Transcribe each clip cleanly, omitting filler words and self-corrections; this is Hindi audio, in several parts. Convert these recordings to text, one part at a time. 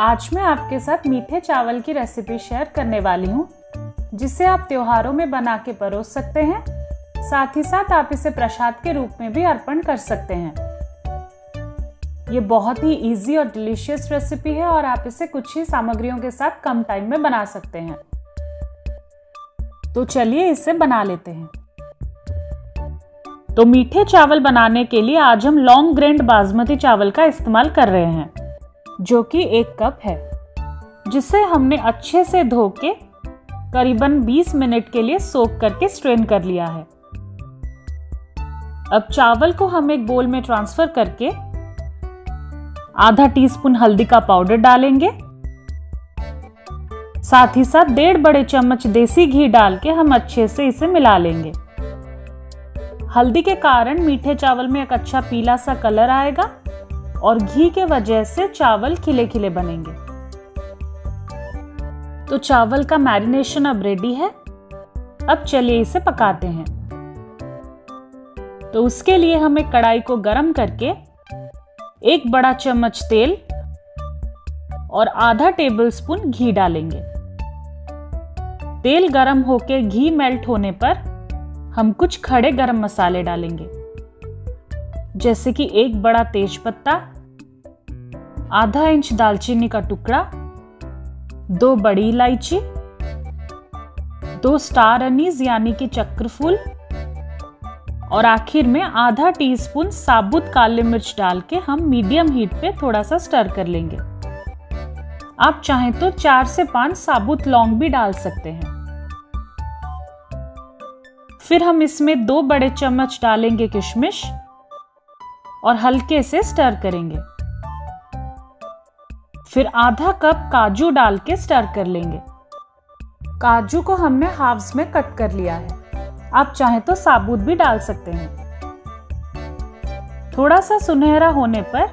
आज मैं आपके साथ मीठे चावल की रेसिपी शेयर करने वाली हूँ, जिसे आप त्योहारों में बना के परोस सकते हैं। साथ ही साथ आप इसे प्रसाद के रूप में भी अर्पण कर सकते हैं। ये बहुत ही इजी और डिलीशियस रेसिपी है और आप इसे कुछ ही सामग्रियों के साथ कम टाइम में बना सकते हैं। तो चलिए इसे बना लेते हैं। तो मीठे चावल बनाने के लिए आज हम लॉन्ग ग्रेन्ड बासमती चावल का इस्तेमाल कर रहे हैं, जो कि 1 कप है, जिसे हमने अच्छे से धो के करीबन 20 मिनट के लिए सोक करके स्ट्रेन कर लिया है। अब चावल को हम एक बोल में ट्रांसफर करके आधा टीस्पून हल्दी का पाउडर डालेंगे। साथ ही साथ 1.5 बड़े चम्मच देसी घी डाल के हम अच्छे से इसे मिला लेंगे। हल्दी के कारण मीठे चावल में एक अच्छा पीला सा कलर आएगा और घी के वजह से चावल खिले खिले बनेंगे। तो चावल का मैरिनेशन अब रेडी है। अब चलिए इसे पकाते हैं। तो उसके लिए हम एक कढ़ाई को गर्म करके 1 बड़ा चम्मच तेल और आधा टेबलस्पून घी डालेंगे। तेल गरम होके घी मेल्ट होने पर हम कुछ खड़े गरम मसाले डालेंगे, जैसे कि 1 बड़ा तेज पत्ता, आधा इंच दालचीनी का टुकड़ा, 2 बड़ी इलायची, 2 स्टार अनीस यानी कि चक्रफूल, और आखिर में आधा टीस्पून साबुत काली मिर्च डाल के हम मीडियम हीट पे थोड़ा सा स्टर कर लेंगे। आप चाहें तो 4 से 5 साबुत लौंग भी डाल सकते हैं। फिर हम इसमें 2 बड़े चम्मच डालेंगे किशमिश और हल्के से स्टर करेंगे। फिर आधा कप काजू डाल के स्टर कर लेंगे। काजू को हमने हाफ्स में कट कर लिया है, आप चाहें तो साबुत भी डाल सकते हैं। थोड़ा सा सुनहरा होने पर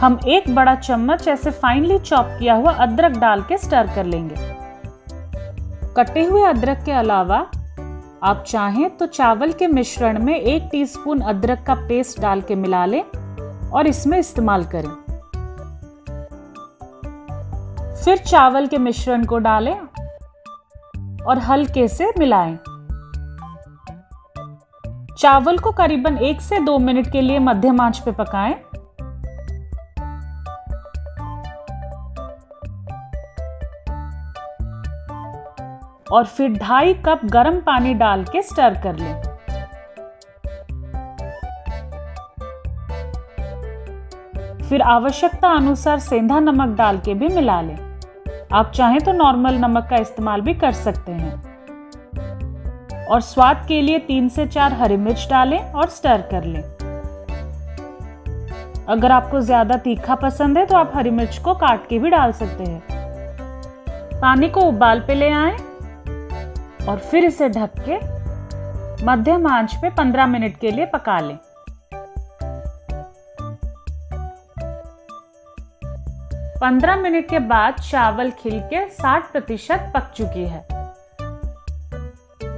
हम 1 बड़ा चम्मच ऐसे फाइनली चॉप किया हुआ अदरक डाल के स्टर कर लेंगे। कटे हुए अदरक के अलावा आप चाहें तो चावल के मिश्रण में 1 टीस्पून अदरक का पेस्ट डाल के मिला लें और इसमें इस्तेमाल करें। फिर चावल के मिश्रण को डालें और हल्के से मिलाएं। चावल को करीबन 1 से 2 मिनट के लिए मध्यम आंच पे पकाएं। और फिर 2.5 कप गर्म पानी डाल के स्टर कर लें। फिर आवश्यकता अनुसार सेंधा नमक डाल के भी मिला लें। आप चाहें तो नॉर्मल नमक का इस्तेमाल भी कर सकते हैं। और स्वाद के लिए 3 से 4 हरी मिर्च डालें और स्टर कर लें। अगर आपको ज्यादा तीखा पसंद है तो आप हरी मिर्च को काट के भी डाल सकते हैं। पानी को उबाल पे ले आएं और फिर इसे ढक के मध्यम आंच पे 15 मिनट के लिए पका लें। पंद्रह मिनट के बाद चावल खिल के 60% पक चुकी है।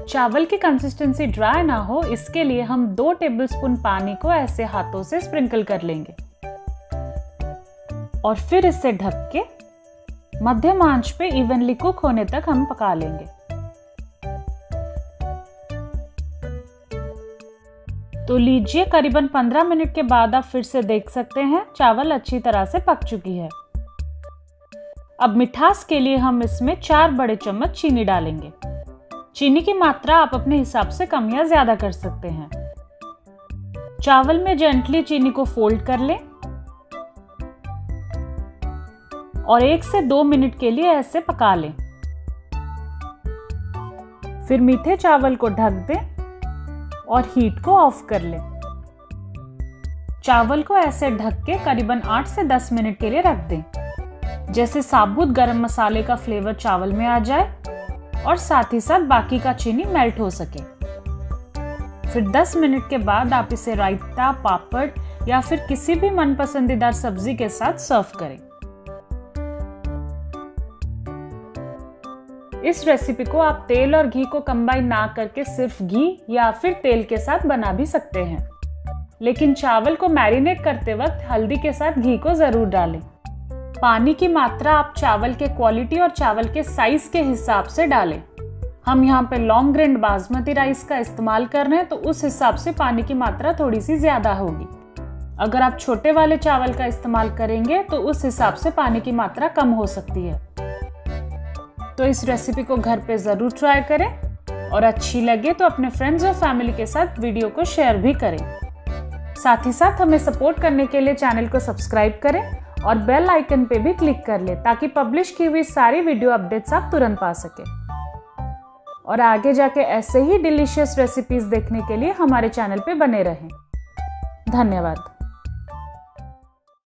चावल की कंसिस्टेंसी ड्राई ना हो, इसके लिए हम 2 टेबलस्पून पानी को ऐसे हाथों से स्प्रिंकल कर लेंगे और फिर इसे ढक के मध्यम आंच पे इवनली कुक होने तक हम पका लेंगे। तो लीजिए, करीबन 15 मिनट के बाद आप फिर से देख सकते हैं चावल अच्छी तरह से पक चुकी है। अब मिठास के लिए हम इसमें 4 बड़े चम्मच चीनी डालेंगे। चीनी की मात्रा आप अपने हिसाब से कम या ज्यादा कर सकते हैं। चावल में जेंटली चीनी को फोल्ड कर लें और 1 से 2 मिनट के लिए ऐसे पका लें। फिर मीठे चावल को ढक दें और हीट को ऑफ कर लें। चावल को ऐसे ढक के करीबन 8 से 10 मिनट के लिए रख दें, जैसे साबुत गरम मसाले का फ्लेवर चावल में आ जाए और साथ ही साथ बाकी का चीनी मेल्ट हो सके। फिर 10 मिनट के बाद आप इसे रायता, पापड़ या फिर किसी भी मन पसंदीदा सब्जी के साथ सर्व करें। इस रेसिपी को आप तेल और घी को कंबाइन ना करके सिर्फ घी या फिर तेल के साथ बना भी सकते हैं, लेकिन चावल को मैरिनेट करते वक्त हल्दी के साथ घी को जरूर डालें। पानी की मात्रा आप चावल के क्वालिटी और चावल के साइज के हिसाब से डालें। हम यहाँ पे लॉन्ग ग्रेन बासमती राइस का इस्तेमाल कर रहे हैं तो उस हिसाब से पानी की मात्रा थोड़ी सी ज़्यादा होगी। अगर आप छोटे वाले चावल का इस्तेमाल करेंगे तो उस हिसाब से पानी की मात्रा कम हो सकती है। तो इस रेसिपी को घर पे ज़रूर ट्राई करें और अच्छी लगे तो अपने फ्रेंड्स और फैमिली के साथ वीडियो को शेयर भी करें। साथ ही साथ हमें सपोर्ट करने के लिए चैनल को सब्सक्राइब करें और बेल आइकन पे भी क्लिक कर लें ताकि पब्लिश की हुई सारी वीडियो अपडेट्स आप तुरंत पा सकें। और आगे जाके ऐसे ही डिलीशियस रेसिपीज़ देखने के लिए हमारे चैनल पे बने रहें। धन्यवाद।